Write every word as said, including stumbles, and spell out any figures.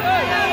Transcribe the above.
Hey!